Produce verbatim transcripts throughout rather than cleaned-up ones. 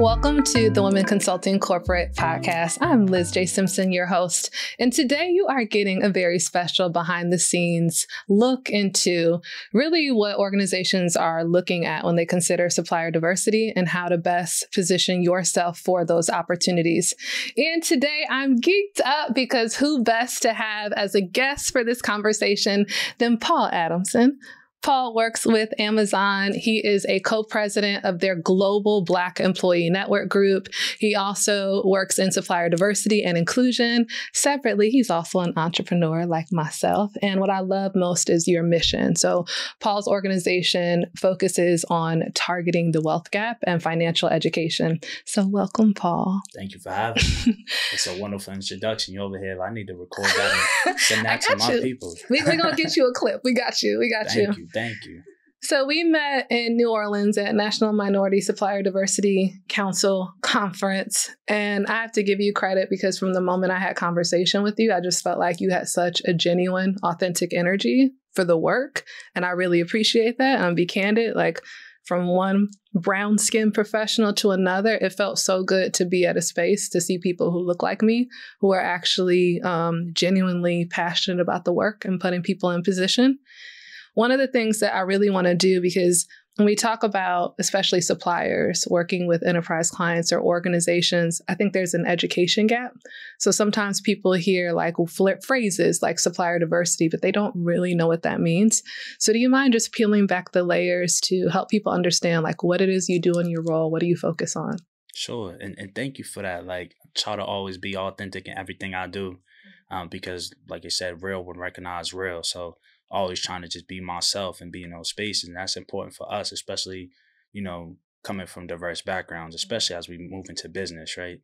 Welcome to the Women Consulting Corporate Podcast. I'm Liz J. Simpson, your host, and today you are getting a very special behind the scenes look into really what organizations are looking at when they consider supplier diversity and how to best position yourself for those opportunities. And today I'm geeked up because who best to have as a guest for this conversation than Paul Adamson. Paul works with Amazon. He is a co-president of their Global Black Employee Network Group. He also works in supplier diversity and inclusion. Separately, he's also an entrepreneur like myself. And what I love most is your mission. So Paul's organization focuses on targeting the wealth gap and financial education. So welcome, Paul. Thank you for having me. It's a wonderful introduction. You're over here. I need to record that and send that to my people. we, we're going to get you a clip. We got you. We got you. Thank you. Thank you. So we met in New Orleans at National Minority Supplier Diversity Council Conference. And I have to give you credit because from the moment I had conversation with you, I just felt like you had such a genuine, authentic energy for the work. And I really appreciate that. Um, be candid, like from one brown skin professional to another, it felt so good to be at a space to see people who look like me, who are actually um, genuinely passionate about the work and putting people in position. One of the things that I really want to do, because when we talk about especially suppliers working with enterprise clients or organizations, I think there's an education gap. So sometimes people hear like phrases like supplier diversity, but they don't really know what that means. So do you mind just peeling back the layers to help people understand like what it is you do in your role? What do you focus on? Sure. And, and thank you for that. Like, try to always be authentic in everything I do, um, because like I said, real would recognize real. So always trying to just be myself and be in those spaces. And that's important for us, especially, you know, coming from diverse backgrounds, especially as we move into business, right?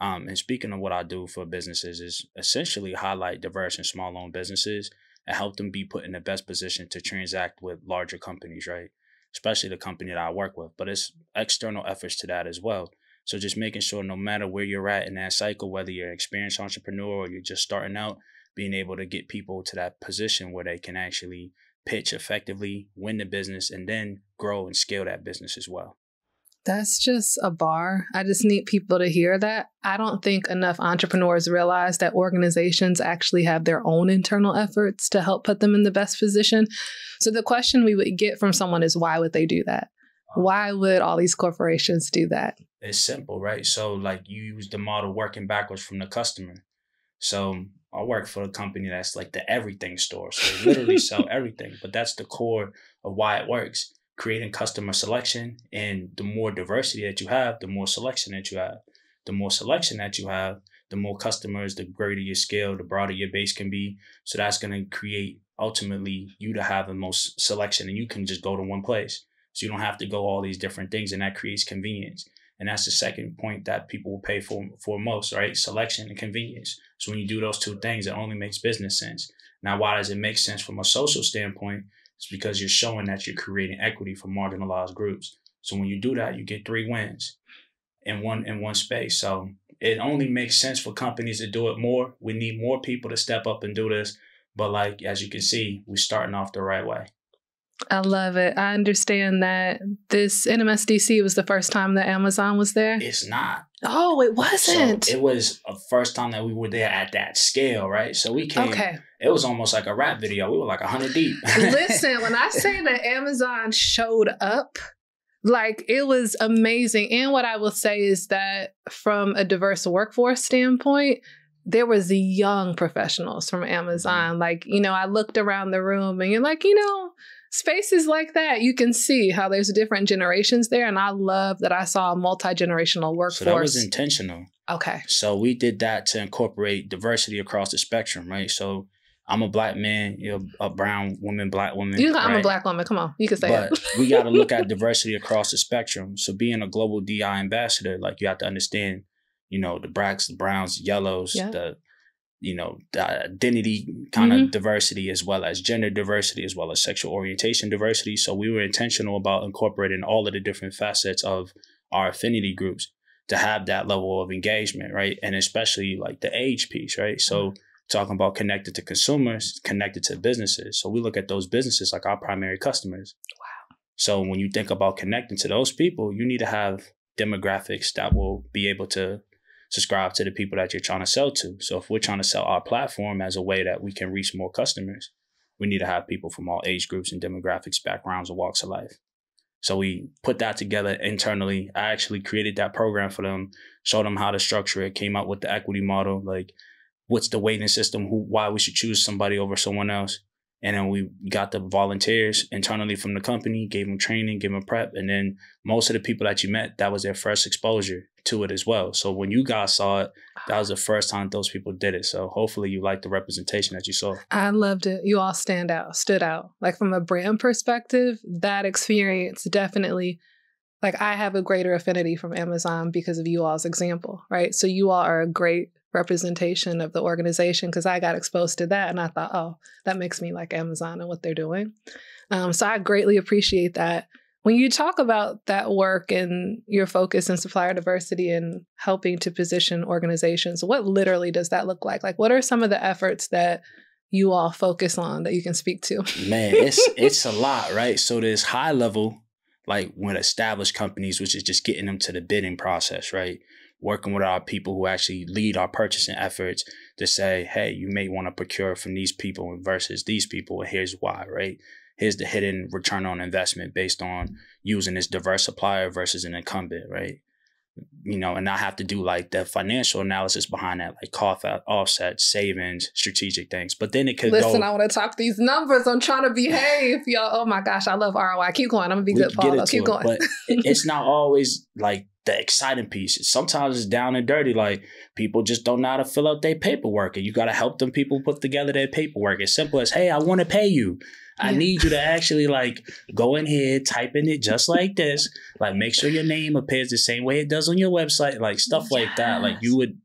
Yeah. Um, and speaking of what I do for businesses is essentially highlight diverse and small-owned businesses and help them be put in the best position to transact with larger companies, right? Especially the company that I work with, but it's external efforts to that as well. So just making sure no matter where you're at in that cycle, whether you're an experienced entrepreneur or you're just starting out, being able to get people to that position where they can actually pitch effectively, win the business, and then grow and scale that business as well. That's just a bar. I just need people to hear that. I don't think enough entrepreneurs realize that organizations actually have their own internal efforts to help put them in the best position. So the question we would get from someone is, why would they do that? Why would all these corporations do that? It's simple, right? So like you use the model working backwards from the customer. So I work for a company that's like the everything store. So they literally sell everything, but that's the core of why it works. Creating customer selection, and the more diversity that you have, the more selection that you have. The more selection that you have, the more customers, the greater your scale, the broader your base can be. So that's going to create ultimately you to have the most selection, and you can just go to one place. So you don't have to go all these different things, and that creates convenience. And that's the second point that people will pay for, for most, right? Selection and convenience. So when you do those two things, it only makes business sense. Now, why does it make sense from a social standpoint? It's because you're showing that you're creating equity for marginalized groups. So when you do that, you get three wins in one in one space. So it only makes sense for companies to do it more. We need more people to step up and do this. But like, as you can see, we're starting off the right way. I love it. I understand that this N M S D C was the first time that Amazon was there. It's not. Oh, it wasn't. So it was the first time that we were there at that scale, right? So we came. Okay. It was almost like a rap video. We were like one hundred deep. Listen, when I say that Amazon showed up, like it was amazing. And what I will say is that from a diverse workforce standpoint, there was the young professionals from Amazon. Like, you know, I looked around the room and you're like, you know, spaces like that, you can see how there's different generations there. And I love that I saw a multi-generational workforce. So that was intentional. Okay. So we did that to incorporate diversity across the spectrum, right? So I'm a black man, you're a brown woman, black woman. You know, right? I'm a black woman. Come on. You can say but that. We got to look at diversity across the spectrum. So being a global D I ambassador, like you have to understand, you know, the blacks, the browns, yellows, yeah. the, you know, the identity kind mm-hmm. of diversity, as well as gender diversity, as well as sexual orientation diversity. So we were intentional about incorporating all of the different facets of our affinity groups to have that level of engagement, right? And especially like the age piece, right? So mm-hmm. talking about connected to consumers, connected to businesses. So we look at those businesses like our primary customers. Wow. So when you think about connecting to those people, you need to have demographics that will be able to subscribe to the people that you're trying to sell to. So if we're trying to sell our platform as a way that we can reach more customers, we need to have people from all age groups and demographics, backgrounds, and walks of life. So we put that together internally. I actually created that program for them, showed them how to structure it, came out with the equity model, like what's the weighting system, who, why we should choose somebody over someone else. And then we got the volunteers internally from the company, gave them training, gave them prep. And then most of the people that you met, that was their first exposure to it as well. So when you guys saw it, that was the first time those people did it. So hopefully you liked the representation that you saw. I loved it. You all stand out, stood out. Like from a brand perspective, that experience definitely, like I have a greater affinity from Amazon because of you all's example, right? So you all are a great representation of the organization, because I got exposed to that and I thought, oh, that makes me like Amazon and what they're doing. Um, so I greatly appreciate that. When you talk about that work and your focus in supplier diversity and helping to position organizations, what literally does that look like? Like, what are some of the efforts that you all focus on that you can speak to? Man, it's it's a lot, right? So there's high level, like when established companies, which is just getting them to the bidding process, right? Working with our people who actually lead our purchasing efforts to say, hey, you may want to procure from these people versus these people, and here's why, right? Here's the hidden return on investment based on using this diverse supplier versus an incumbent, right? You know, and I have to do like the financial analysis behind that, like cost offset, savings, strategic things. But then it could Listen, go- Listen, I want to talk these numbers. I'm trying to behave, y'all. Oh my gosh, I love R O I. Keep going. I'm going to be good, Paul. Keep going. It, but it's not always like the exciting piece. Sometimes it's down and dirty. Like people just don't know how to fill out their paperwork, and you got to help them people put together their paperwork. It's simple as, hey, I want to pay you. I yeah. need you to actually like go in here, type in it just like this, like make sure your name appears the same way it does on your website, like stuff yes. like that. Like you would,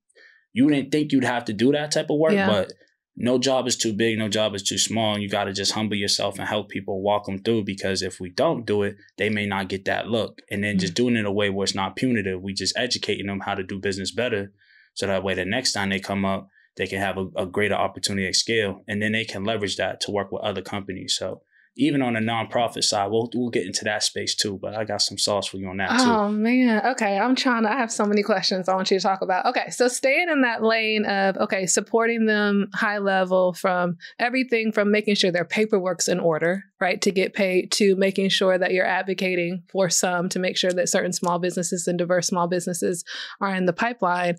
you didn't think you'd have to do that type of work, yeah. but no job is too big. No job is too small. And you got to just humble yourself and help people walk them through, because if we don't do it, they may not get that look. And then mm-hmm. just doing it in a way where it's not punitive. We just educating them how to do business better. So that way the next time they come up, they can have a, a greater opportunity at scale, and then they can leverage that to work with other companies. So even on the nonprofit side, we'll we'll get into that space too, but I got some sauce for you on that oh, too. Oh man. Okay. I'm trying to, I have so many questions I want you to talk about. Okay. So staying in that lane of, okay, supporting them high level from everything from making sure their paperwork's in order, right, to get paid, to making sure that you're advocating for some to make sure that certain small businesses and diverse small businesses are in the pipeline.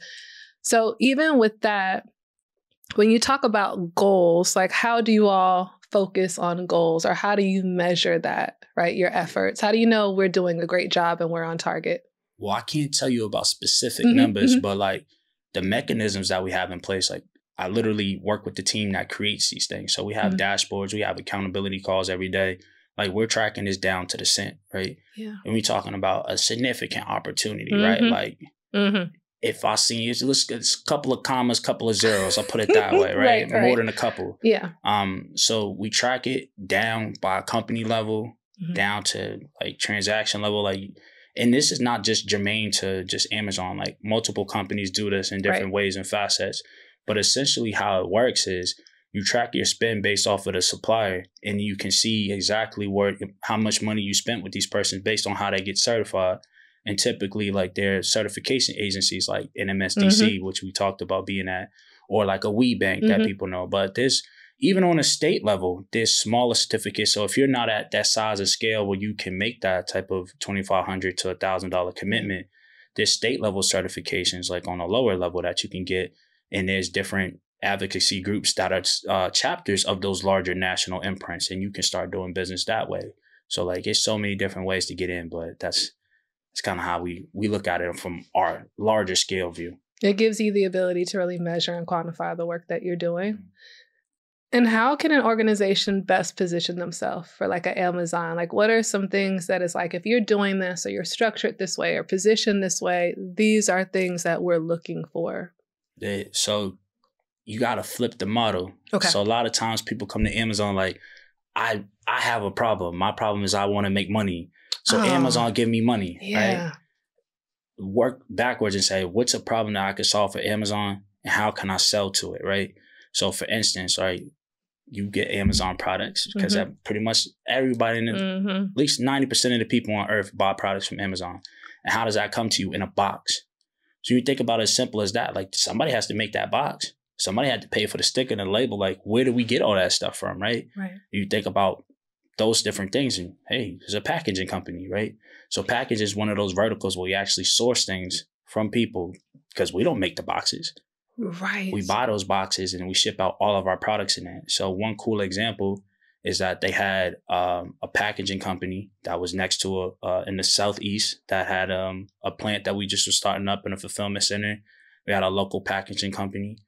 So even with that, when you talk about goals, like how do you all focus on goals, or how do you measure that, right? Your efforts. How do you know we're doing a great job and we're on target? Well, I can't tell you about specific mm-hmm, numbers, mm-hmm. but like the mechanisms that we have in place, like I literally work with the team that creates these things. So we have mm-hmm. dashboards, we have accountability calls every day. Like we're tracking this down to the cent, right? Yeah. And we're talking about a significant opportunity, mm-hmm. right? Like, mm-hmm. if I see it's, it's a couple of commas, couple of zeros, I'll put it that way, right? right, right. More than a couple. Yeah. Um. So we track it down by company level, mm-hmm. down to like transaction level. Like, and this is not just germane to just Amazon. Like multiple companies do this in different right. ways and facets. But essentially how it works is you track your spend based off of the supplier, and you can see exactly where, how much money you spent with these persons based on how they get certified. And typically like their certification agencies like N M S D C, mm-hmm. which we talked about being at, or like a WeBank mm-hmm. that people know. But there's, even on a state level, there's smaller certificates. So if you're not at that size of scale where you can make that type of twenty-five hundred dollars to one thousand dollars commitment, there's state level certifications like on a lower level that you can get. And there's different advocacy groups that are uh, chapters of those larger national imprints, and you can start doing business that way. So like it's so many different ways to get in, but that's It's kind of how we we look at it from our larger scale view. It gives you the ability to really measure and quantify the work that you're doing. And how can an organization best position themselves for like an Amazon? Like what are some things that is like, if you're doing this or you're structured this way or positioned this way, these are things that we're looking for? So you got to flip the model. Okay. So a lot of times people come to Amazon like, I I have a problem. My problem is I want to make money. So oh, Amazon give me money, yeah. right? Work backwards and say, what's a problem that I could solve for Amazon and how can I sell to it, right? So for instance, right, you get Amazon products because mm-hmm. pretty much everybody, in the, mm-hmm. at least ninety percent of the people on earth buy products from Amazon. And how does that come to you in a box? So you think about it as simple as that. Like, somebody has to make that box. Somebody had to pay for the sticker and the label. Like, where do we get all that stuff from, right? Right. You think about those different things, and hey, there's a packaging company, right? So package is one of those verticals where you actually source things from people, because we don't make the boxes. Right. We buy those boxes and we ship out all of our products in that. So one cool example is that they had um, a packaging company that was next to a, uh, in the Southeast that had um, a plant that we just were starting up in a fulfillment center. We had a local packaging company.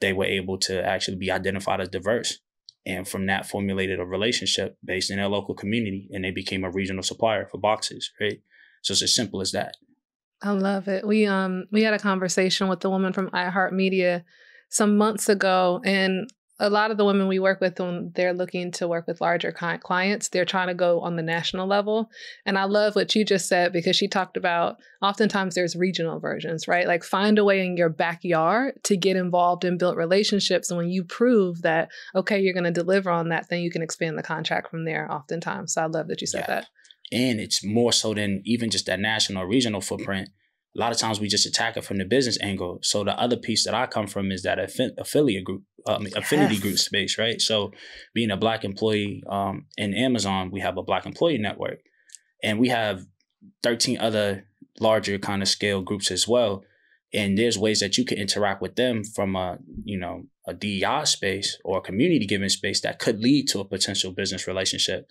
They were able to actually be identified as diverse. And from that formulated a relationship based in their local community, and they became a regional supplier for boxes, right? So it's as simple as that. I love it. We um we had a conversation with the woman from iHeartMedia some months ago, and a lot of the women we work with, when they're looking to work with larger clients, they're trying to go on the national level. And I love what you just said, because she talked about oftentimes there's regional versions, right? Like, find a way in your backyard to get involved and build relationships. And when you prove that, okay, you're going to deliver on that, then you can expand the contract from there oftentimes. So I love that you said yeah. that. And it's more so than even just that national or regional footprint. A lot of times we just attack it from the business angle. So the other piece that I come from is that affi affiliate group, um, yes. affinity group space, right? So being a Black employee um, in Amazon, we have a Black employee network, and we have thirteen other larger kind of scale groups as well. And there's ways that you can interact with them from a, you know, a D E I space or a community giving space that could lead to a potential business relationship.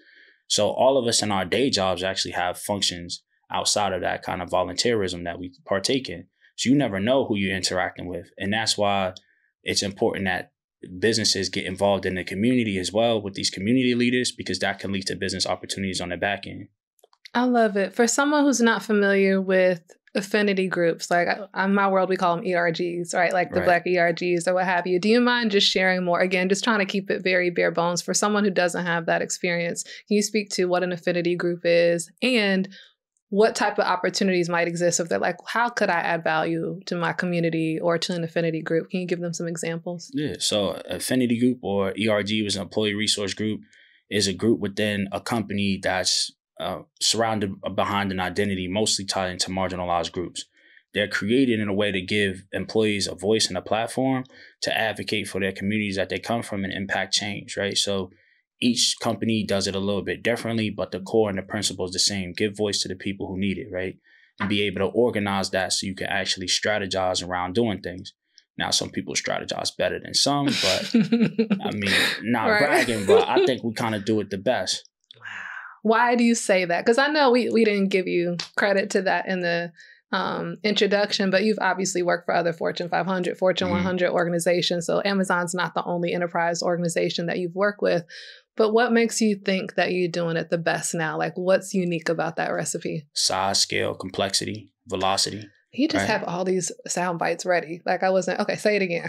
So all of us in our day jobs actually have functions outside of that kind of volunteerism that we partake in. So you never know who you're interacting with. And that's why it's important that businesses get involved in the community as well with these community leaders, because that can lead to business opportunities on the back end. I love it. For someone who's not familiar with affinity groups, like in my world, we call them E R Gs, right? Like the right. Black E R Gs or what have you. Do you mind just sharing more? Again, just trying to keep it very bare bones for someone who doesn't have that experience. Can you speak to what an affinity group is and what type of opportunities might exist if they're like, how could I add value to my community or to an affinity group? Can you give them some examples? Yeah. So affinity group, or E R G, was an employee resource group, is a group within a company that's uh, surrounded behind an identity, mostly tied into marginalized groups. They're created in a way to give employees a voice and a platform to advocate for their communities that they come from and impact change, right? So each company does it a little bit differently, but the core and the principle is the same. Give voice to the people who need it, right? And be able to organize that so you can actually strategize around doing things. Now, some people strategize better than some, but I mean, not right. bragging, but I think we kind of do it the best. Wow. Why do you say that? Because I know we, we didn't give you credit to that in the Um, introduction, but you've obviously worked for other Fortune five hundred, Fortune mm-hmm. one hundred organizations. So Amazon's not the only enterprise organization that you've worked with. But what makes you think that you're doing it the best now? Like, what's unique about that recipe? Size, scale, complexity, velocity. You just right? have all these sound bites ready. Like, I wasn't, okay, say it again.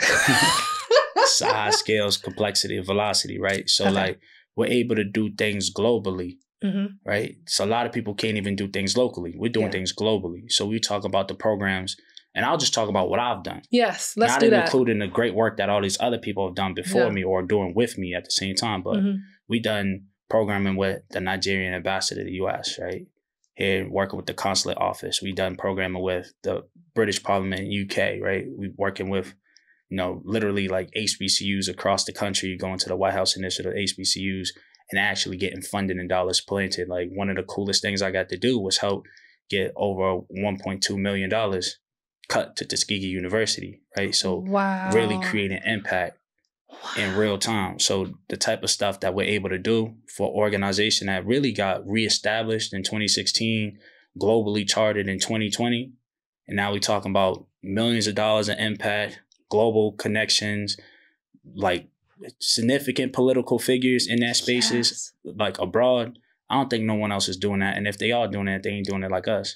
Size, scales, complexity, velocity, right? So okay. like, we're able to do things globally. Mm-hmm. Right. So a lot of people can't even do things locally. We're doing yeah. things globally. So we talk about the programs, and I'll just talk about what I've done. Yes. Let's Not do that. Not including the great work that all these other people have done before yeah. me or doing with me at the same time. But mm-hmm. we done programming with the Nigerian ambassador to the U S, right? Here working with the consulate office. We done programming with the British Parliament, U K, right? We working with, you know, literally like H B C Us across the country, going to the White House initiative, H B C Us. And actually getting funded and dollars planted. Like, one of the coolest things I got to do was help get over one point two million dollars cut to Tuskegee University, right? So wow. really creating impact wow. in real time. So the type of stuff that we're able to do for an organization that really got reestablished in twenty sixteen, globally charted in twenty twenty. And now we're talking about millions of dollars in impact, global connections, like significant political figures in that spaces, yes. like abroad. I don't think no one else is doing that. And if they are doing that, they ain't doing it like us.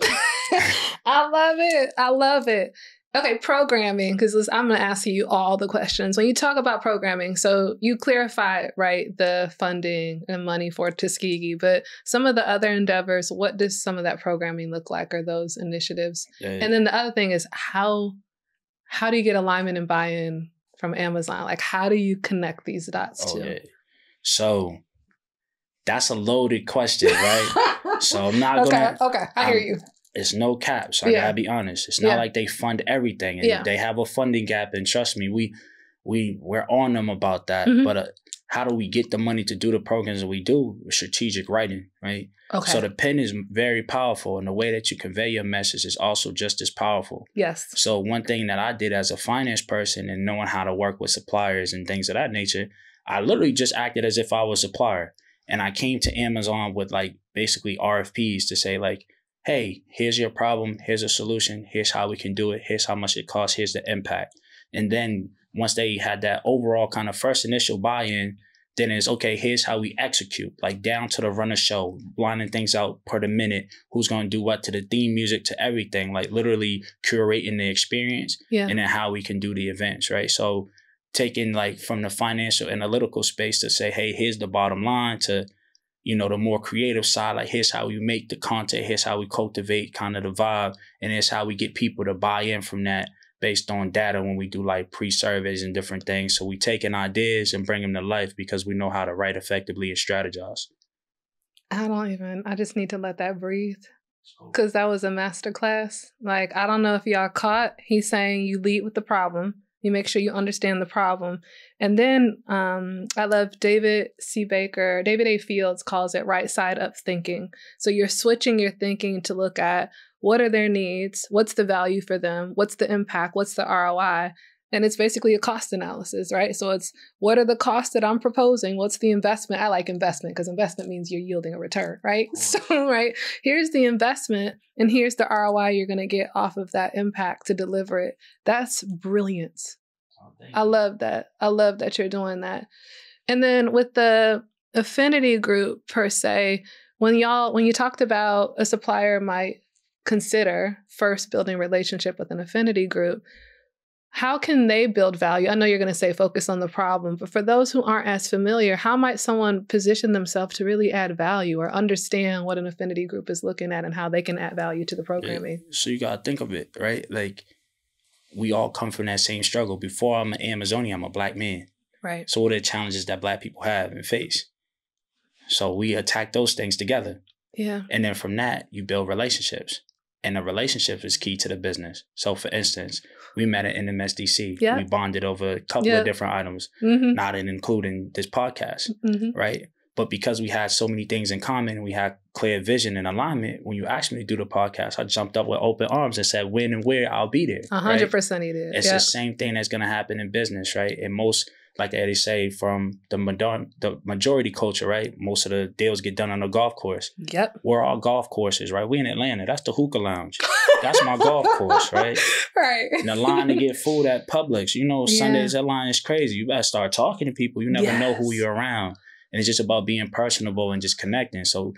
I love it. I love it. Okay, programming, because I'm going to ask you all the questions. When you talk about programming, so you clarified, right, the funding and money for Tuskegee, but some of the other endeavors, what does some of that programming look like, or those initiatives? Yeah, yeah. And then the other thing is, how, how do you get alignment and buy-in from Amazon? Like, how do you connect these dots oh, to? Yeah. So that's a loaded question, right? So I'm not okay, gonna Okay, I I'm, hear you. it's no cap. So I yeah. gotta be honest. It's not yeah. like they fund everything, and yeah. they have a funding gap. And trust me, we we we're on them about that. Mm-hmm. But uh, how do we get the money to do the programs that we do? Strategic writing, right? Okay. So the pen is very powerful, and the way that you convey your message is also just as powerful. Yes. So one thing that I did as a finance person and knowing how to work with suppliers and things of that nature, I literally just acted as if I was a supplier. And I came to Amazon with like basically R F Ps to say like, hey, here's your problem. Here's a solution. Here's how we can do it. Here's how much it costs. Here's the impact. And then once they had that overall kind of first initial buy-in, then it's, okay, here's how we execute, like down to the runner show, lining things out per the minute, who's going to do what, to the theme music, to everything, like literally curating the experience yeah. and then how we can do the events, right? So taking like from the financial analytical space to say, hey, here's the bottom line to, you know, the more creative side, like here's how we make the content, here's how we cultivate kind of the vibe, and here's how we get people to buy in from that based on data when we do like pre-surveys and different things. So we take in ideas and bring them to life because we know how to write effectively and strategize. I don't even, I just need to let that breathe because that was a masterclass. Like, I don't know if y'all caught, he's saying you lead with the problem. You make sure you understand the problem. And then um, I love David C. Baker, David A. Fields calls it right side up thinking. So you're switching your thinking to look at what are their needs? What's the value for them? What's the impact? What's the R O I? And it's basically a cost analysis, right? So it's what are the costs that I'm proposing? What's the investment? I like investment because investment means you're yielding a return, right? So, right, here's the investment and here's the R O I you're going to get off of that impact to deliver it. That's brilliance. Oh, I love that. I love that you're doing that. And then with the affinity group per se, when y'all, when you talked about a supplier might consider first building relationship with an affinity group, how can they build value? I know you're going to say focus on the problem, but for those who aren't as familiar, how might someone position themselves to really add value or understand what an affinity group is looking at and how they can add value to the programming? So you got to think of it, right? Like we all come from that same struggle. Before I'm an Amazonian, I'm a black man. Right. So what are the challenges that black people have and face? So we attack those things together. Yeah. And then from that, you build relationships. And the relationship is key to the business. So for instance, we met at N M S D C. Yeah. We bonded over a couple yeah. of different items, mm-hmm. not in including this podcast, mm-hmm. right? But because we had so many things in common, we had clear vision and alignment. When you asked me to do the podcast, I jumped up with open arms and said, when and where I'll be there. one hundred percent right? He did. It's yep. the same thing that's going to happen in business, right? And most, like they say, from the, the majority culture, right? Most of the deals get done on a golf course. Yep. We're all golf courses, right? We in Atlanta. That's the hookah lounge. That's my golf course, right? Right. And the line to get food at Publix. You know, yeah. Sundays, that line is crazy. You better start talking to people. You never yes. know who you're around. And it's just about being personable and just connecting. So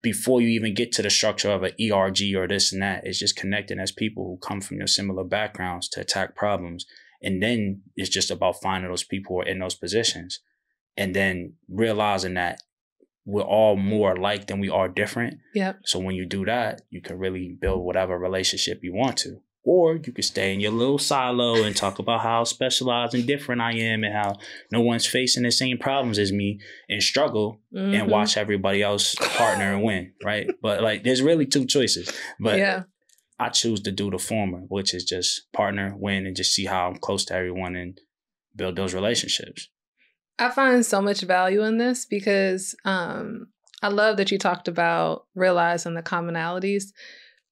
before you even get to the structure of an E R G or this and that, it's just connecting as people who come from your similar backgrounds to attack problems. And then it's just about finding those people who are in those positions and then realizing that we're all more alike than we are different. Yep. So when you do that, you can really build whatever relationship you want to. Or you can stay in your little silo and talk about how specialized and different I am and how no one's facing the same problems as me and struggle mm-hmm. and watch everybody else partner and win, right? But like there's really two choices. But yeah. I choose to do the former, which is just partner, win, and just see how I'm close to everyone and build those relationships. I find so much value in this because um, I love that you talked about realizing the commonalities.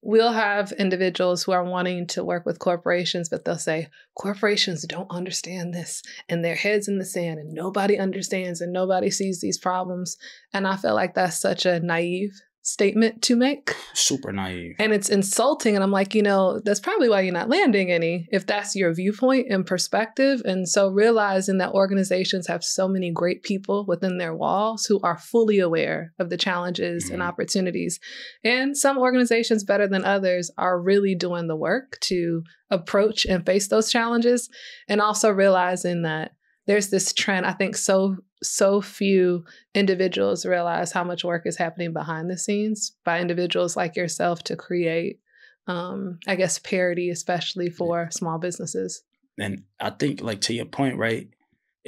We'll have individuals who are wanting to work with corporations, but they'll say, corporations don't understand this and their heads in the sand and nobody understands and nobody sees these problems. And I feel like that's such a naive statement to make. Super naive. And it's insulting. And I'm like, you know, that's probably why you're not landing any, if that's your viewpoint and perspective. And so realizing that organizations have so many great people within their walls who are fully aware of the challenges mm-hmm. and opportunities. And some organizations better than others are really doing the work to approach and face those challenges. And also realizing that there's this trend, I think so So few individuals realize how much work is happening behind the scenes by individuals like yourself to create, um, I guess, parity, especially for small businesses. And I think, like, to your point, right,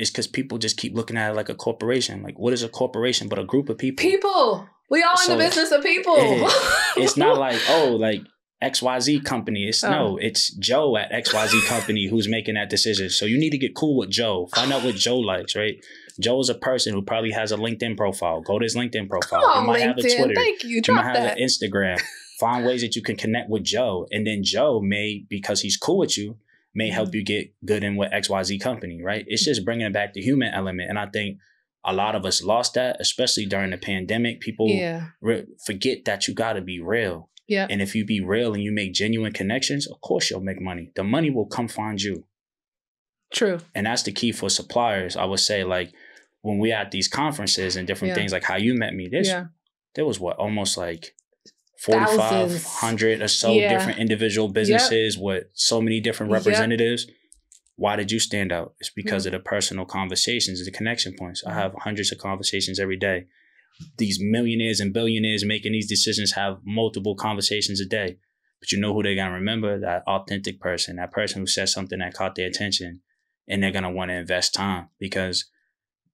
is because people just keep looking at it like a corporation. Like, what is a corporation but a group of people? People. We all so in the business of people. It, it's not like, oh, like X Y Z company. It's oh. no, it's Joe at X Y Z company who's making that decision. So you need to get cool with Joe. Find out what Joe likes, right? Joe is a person who probably has a LinkedIn profile. Go to his LinkedIn profile. Come on, you might LinkedIn. have a Twitter. Thank you. Drop you might that. have an Instagram. Find ways that you can connect with Joe. And then Joe may, because he's cool with you, may help you get good in with X Y Z company, right? It's just bringing it back the human element. And I think a lot of us lost that, especially during the pandemic. People yeah. re- forget that you got to be real. Yeah. And if you be real and you make genuine connections, of course you'll make money. The money will come find you. True. And that's the key for suppliers. I would say, like, when we at these conferences and different yeah. things, like how you met me, there's, yeah. there was what, almost like forty-five hundred or so yeah. different individual businesses yep. with so many different representatives. Yep. Why did you stand out? It's because mm-hmm. of the personal conversations, the connection points. I have hundreds of conversations every day. These millionaires and billionaires making these decisions have multiple conversations a day. But you know who they're going to remember? That authentic person, that person who said something that caught their attention. And they're going to want to invest time because,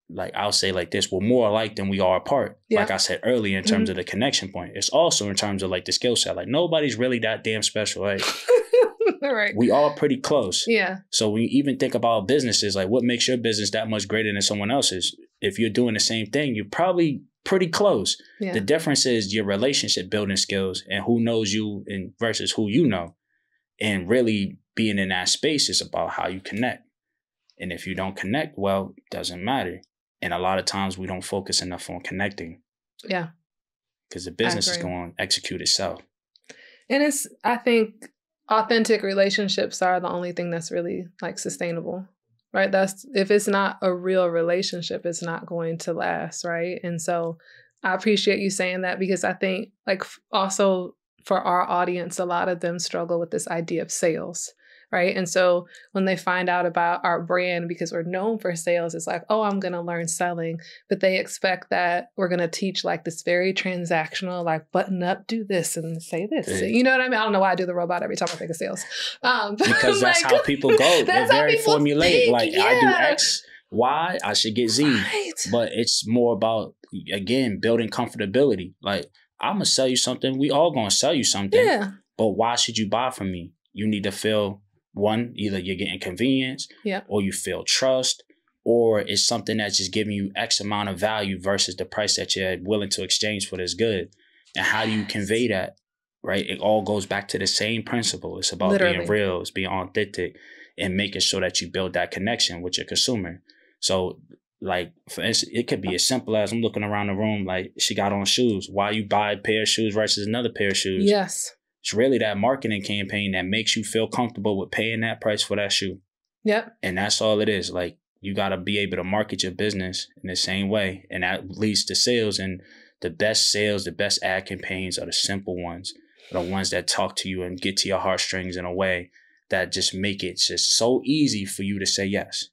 like, I'll say like this, we're more alike than we are apart. Yeah. Like I said earlier, in terms mm-hmm. of the connection point, it's also in terms of like the skill set. Like, nobody's really that damn special, right? Right. We all pretty close. Yeah. So when you even think about businesses, like what makes your business that much greater than someone else's? If you're doing the same thing, you're probably pretty close. Yeah. The difference is your relationship building skills and who knows you and versus who you know. And really being in that space is about how you connect. And if you don't connect, well, it doesn't matter. And a lot of times we don't focus enough on connecting. Yeah. Because the business is going to execute itself. And it's, I think, authentic relationships are the only thing that's really like sustainable, right? That's, if it's not a real relationship, it's not going to last, right? And so I appreciate you saying that because I think like also for our audience, a lot of them struggle with this idea of sales. Right. And so when they find out about our brand, because we're known for sales, it's like, oh, I'm going to learn selling. But they expect that we're going to teach like this very transactional, like button up, do this and say this. Hey. You know what I mean? I don't know why I do the robot every time I think of sales. Um, because that's like, how people go. They're very formulaic. Think. Like yeah. I do X, Y, I should get Z. Right. But it's more about, again, building comfortability. Like I'm going to sell you something. We all going to sell you something. Yeah. But why should you buy from me? You need to feel... One, either you're getting convenience yeah. or you feel trust or it's something that's just giving you X amount of value versus the price that you're willing to exchange for this good. And how do you convey that? Right. It all goes back to the same principle. It's about Literally. being real. It's being authentic and making sure that you build that connection with your consumer. So like, for instance, it could be as simple as I'm looking around the room like she got on shoes. Why you buy a pair of shoes versus another pair of shoes? Yes. It's really that marketing campaign that makes you feel comfortable with paying that price for that shoe. Yep. And that's all it is. Like you got to be able to market your business in the same way. And that leads to sales. And the best sales, the best ad campaigns are the simple ones, the ones that talk to you and get to your heartstrings in a way that just make it just so easy for you to say yes.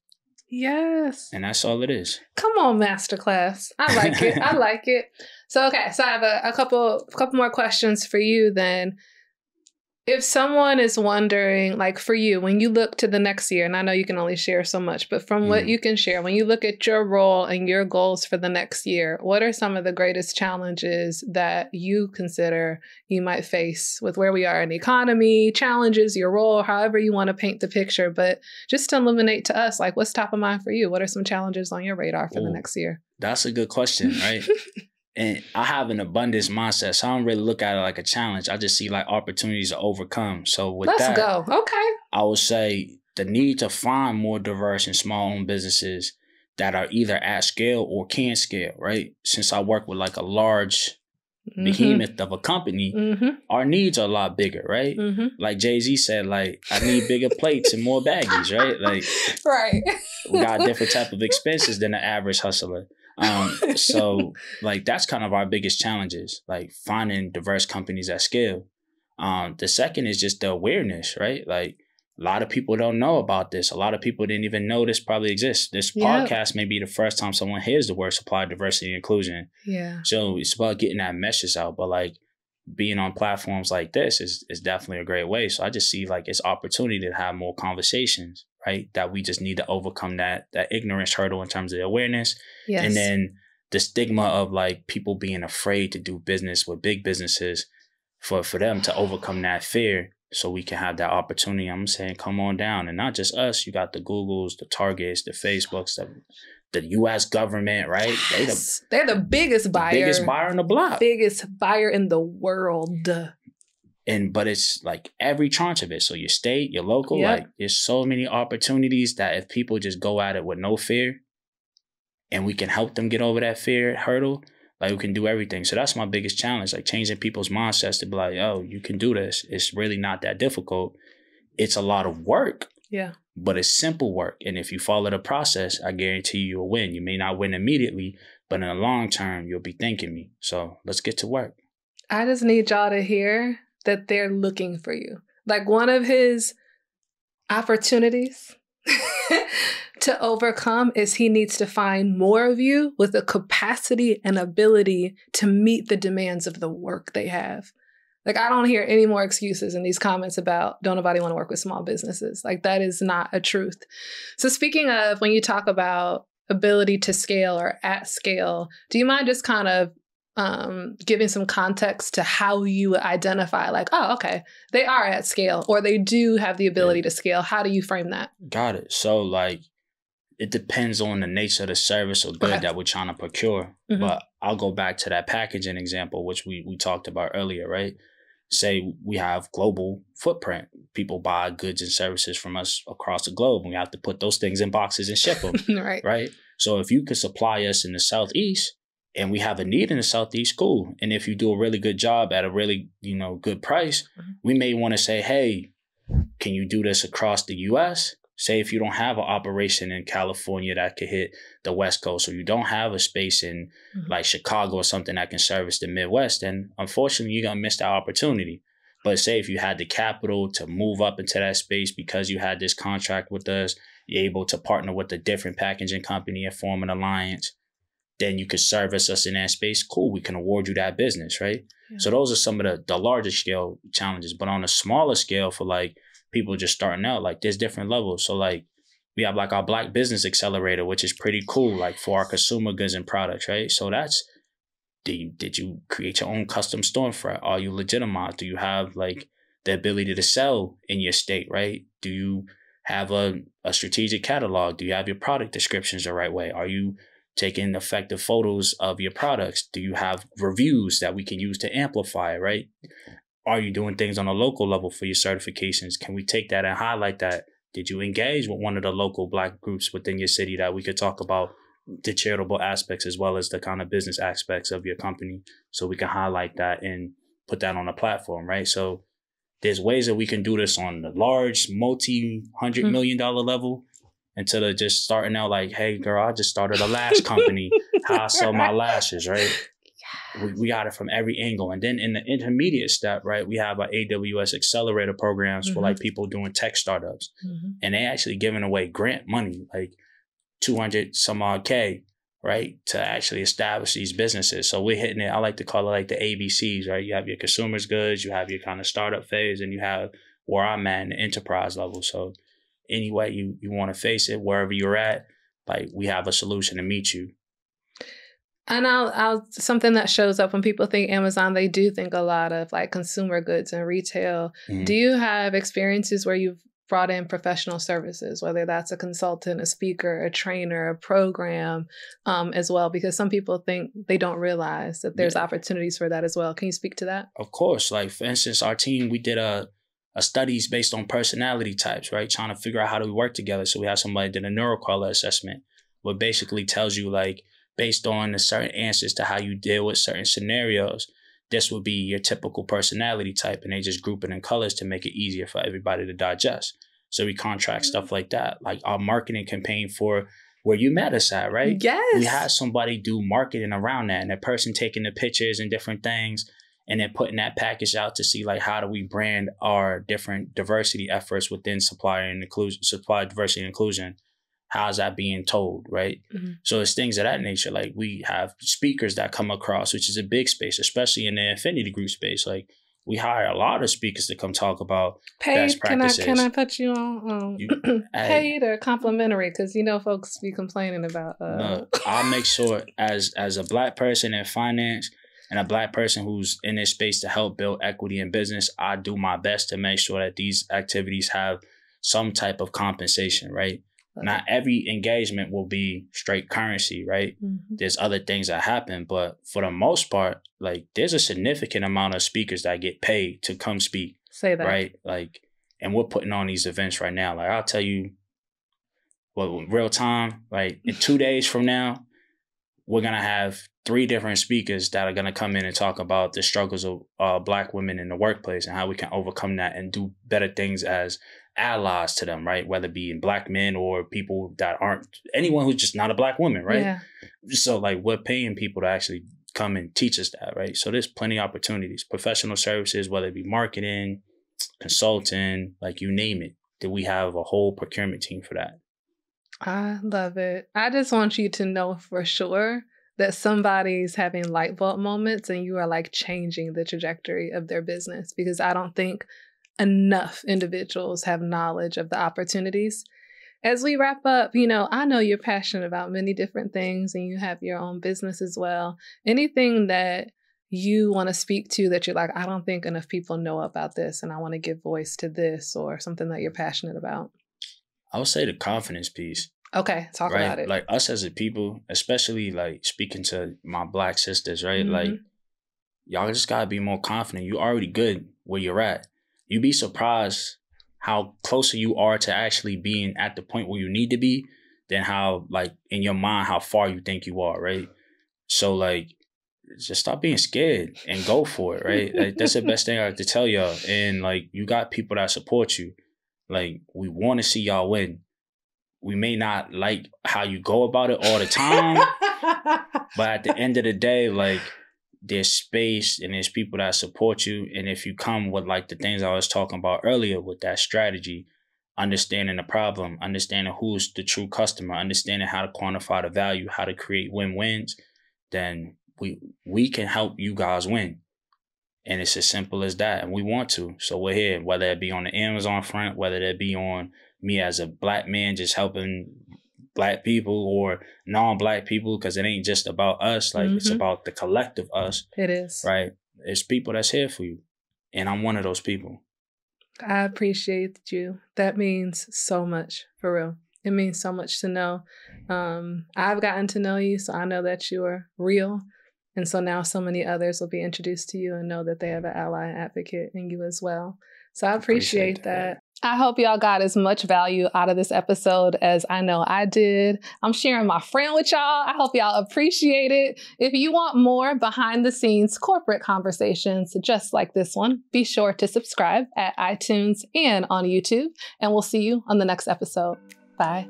Yes. And that's all it is. Come on, masterclass. I like it. I like it. So, okay. So I have a, a couple, couple more questions for you then. If someone is wondering, like for you, when you look to the next year, and I know you can only share so much, but from mm. what you can share, when you look at your role and your goals for the next year, what are some of the greatest challenges that you consider you might face with where we are in the economy, challenges, your role, however you want to paint the picture, but just to illuminate to us, like what's top of mind for you? What are some challenges on your radar for Ooh, the next year? That's a good question, right? And I have an abundance mindset, so I don't really look at it like a challenge. I just see like opportunities to overcome. So with Let's that, go. Okay. I would say the need to find more diverse and small-owned businesses that are either at scale or can scale, right? Since I work with like a large mm-hmm. behemoth of a company, mm-hmm. our needs are a lot bigger, right? Mm-hmm. Like Jay-Z said, like, I need bigger plates and more baggies, right? Like, right. we got a different type of expenses than the average hustler. um, so like, that's kind of our biggest challenges, like finding diverse companies at scale. Um, the second is just the awareness, right? Like a lot of people don't know about this. A lot of people didn't even know this probably exists. This yep. podcast may be the first time someone hears the word supplier diversity and inclusion. Yeah. So it's about getting that message out, but like being on platforms like this is, is definitely a great way. So I just see like it's opportunity to have more conversations, right? That we just need to overcome that that ignorance hurdle in terms of awareness. Yes. And then the stigma of like people being afraid to do business with big businesses, for, for them to overcome that fear so we can have that opportunity. I'm saying, come on down. And not just us. You got the Googles, the Targets, the Facebooks, the, the U S government, right? Yes. They the, They're the biggest buyer. The biggest buyer on the block. Biggest buyer in the world. And but it's like every tranche of it. So your state, your local, yep. like there's so many opportunities that if people just go at it with no fear and we can help them get over that fear hurdle, like we can do everything. So that's my biggest challenge, like changing people's mindsets to be like, oh, you can do this. It's really not that difficult. It's a lot of work. Yeah. But it's simple work. And if you follow the process, I guarantee you you'll win. You may not win immediately, but in the long term, you'll be thanking me. So let's get to work. I just need y'all to hear that they're looking for you. Like one of his opportunities to overcome is he needs to find more of you with the capacity and ability to meet the demands of the work they have. Like I don't hear any more excuses in these comments about don't nobody want to work with small businesses. Like that is not a truth. So speaking of when you talk about ability to scale or at scale, do you mind just kind of Um, giving some context to how you identify like, oh, okay, they are at scale or they do have the ability to scale. How do you frame that? Got it. So like, it depends on the nature of the service or good okay. that we're trying to procure. Mm-hmm. But I'll go back to that packaging example, which we, we talked about earlier, right? Say we have global footprint. People buy goods and services from us across the globe. And we have to put those things in boxes and ship them, right. right? So if you could supply us in the Southeast, and we have a need in the Southeast, cool. And if you do a really good job at a really, you know, good price, we may want to say, hey, can you do this across the U S? Say if you don't have an operation in California that could hit the West Coast, or you don't have a space in mm-hmm. like Chicago or something that can service the Midwest, then unfortunately you're going to miss that opportunity. But say if you had the capital to move up into that space because you had this contract with us, you're able to partner with a different packaging company and form an alliance. Then you could service us in that space. Cool, we can award you that business, right? Yeah. So those are some of the, the larger scale challenges. But on a smaller scale for like people just starting out, like there's different levels. So like we have like our Black Business Accelerator, which is pretty cool, like for our consumer goods and products, right? So that's, do you, did you create your own custom storefront? Are you legitimized? Do you have like the ability to sell in your state, right? Do you have a, a strategic catalog? Do you have your product descriptions the right way? Are you taking effective photos of your products? Do you have reviews that we can use to amplify, right? Are you doing things on a local level for your certifications? Can we take that and highlight that? Did you engage with one of the local Black groups within your city that we could talk about the charitable aspects as well as the kind of business aspects of your company so we can highlight that and put that on a platform, right? So there's ways that we can do this on the large multi-hundred million dollar level. Instead of just starting out like, hey, girl, I just started a lash company, how I sell my lashes, right? Yes. We, we got it from every angle. And then in the intermediate step, right, we have our A W S accelerator programs mm-hmm. for like people doing tech startups. Mm-hmm. And they actually giving away grant money, like two hundred some odd K, right, to actually establish these businesses. So we're hitting it. I like to call it like the A B Cs, right? You have your consumer's goods, you have your kind of startup phase, and you have where I'm at in the enterprise level. So any way you, you want to face it, wherever you're at, like we have a solution to meet you. And I'll, I'll something that shows up when people think Amazon, they do think a lot of like consumer goods and retail. Mm-hmm. Do you have experiences where you've brought in professional services, whether that's a consultant, a speaker, a trainer, a program um, as well? Because some people think they don't realize that there's yeah. opportunities for that as well. Can you speak to that? Of course. Like for instance, our team, we did a A studies based on personality types, right? Trying to figure out how do we work together. So we have somebody did a neurocolor assessment, which basically tells you like, based on the certain answers to how you deal with certain scenarios, this would be your typical personality type. And they just group it in colors to make it easier for everybody to digest. So we contract mm-hmm. stuff like that, like our marketing campaign for Where You Met Us At, right? Yes. We had somebody do marketing around that and that person taking the pictures and different things. And then putting that package out to see like how do we brand our different diversity efforts within supplier and inclusion, supplier diversity and inclusion. How's that being told, right? Mm-hmm. So it's things of that nature. Like we have speakers that come across, which is a big space, especially in the affinity group space. Like we hire a lot of speakers to come talk about paid, best practices. Can I, can I put you on um, you, paid I, or complimentary? Because you know folks be complaining about. Uh, no, I'll make sure as as a Black person in finance and a Black person who's in this space to help build equity in business, I do my best to make sure that these activities have some type of compensation, right? Okay. Not every engagement will be straight currency, right? Mm-hmm. There's other things that happen, but for the most part, like there's a significant amount of speakers that get paid to come speak. Say that. Right? Like, and we're putting on these events right now. Like I'll tell you, well, real time, like in two days from now, we're going to have three different speakers that are going to come in and talk about the struggles of uh, Black women in the workplace and how we can overcome that and do better things as allies to them, right? Whether it be in Black men or people that aren't, anyone who's just not a Black woman, right? Yeah. So like we're paying people to actually come and teach us that, right? So there's plenty of opportunities, professional services, whether it be marketing, consulting, like you name it, that we have a whole procurement team for that. I love it. I just want you to know for sure that somebody's having light bulb moments and you are like changing the trajectory of their business, because I don't think enough individuals have knowledge of the opportunities. As we wrap up, you know, I know you're passionate about many different things and you have your own business as well. Anything that you want to speak to that you're like, I don't think enough people know about this and I want to give voice to this, or something that you're passionate about? I would say the confidence piece. Okay, talk right? about it. Like us as a people, especially like speaking to my Black sisters, right? Mm-hmm. Like y'all just gotta be more confident. You already good where you're at. You'd be surprised how closer you are to actually being at the point where you need to be than how like in your mind, how far you think you are, right? So like just stop being scared and go for it, right? Like that's the best thing I have to tell y'all. And like you got people that support you. Like we want to see y'all win. We may not like how you go about it all the time, but at the end of the day, like there's space and there's people that support you. And if you come with like the things I was talking about earlier with that strategy, understanding the problem, understanding who's the true customer, understanding how to quantify the value, how to create win-wins, then we we can help you guys win. And it's as simple as that. And we want to. So we're here, whether it be on the Amazon front, whether it be on me as a Black man, just helping Black people or non-Black people, because it ain't just about us. Like mm-hmm. It's about the collective us. It is. Right. It's people that's here for you. And I'm one of those people. I appreciate you. That means so much, for real. It means so much to know. Um, I've gotten to know you, so I know that you are real. And so now so many others will be introduced to you and know that they have an ally and advocate in you as well. So I appreciate, appreciate that. that. I hope y'all got as much value out of this episode as I know I did. I'm sharing my friend with y'all. I hope y'all appreciate it. If you want more behind the scenes corporate conversations just like this one, be sure to subscribe at iTunes and on YouTube. And we'll see you on the next episode. Bye.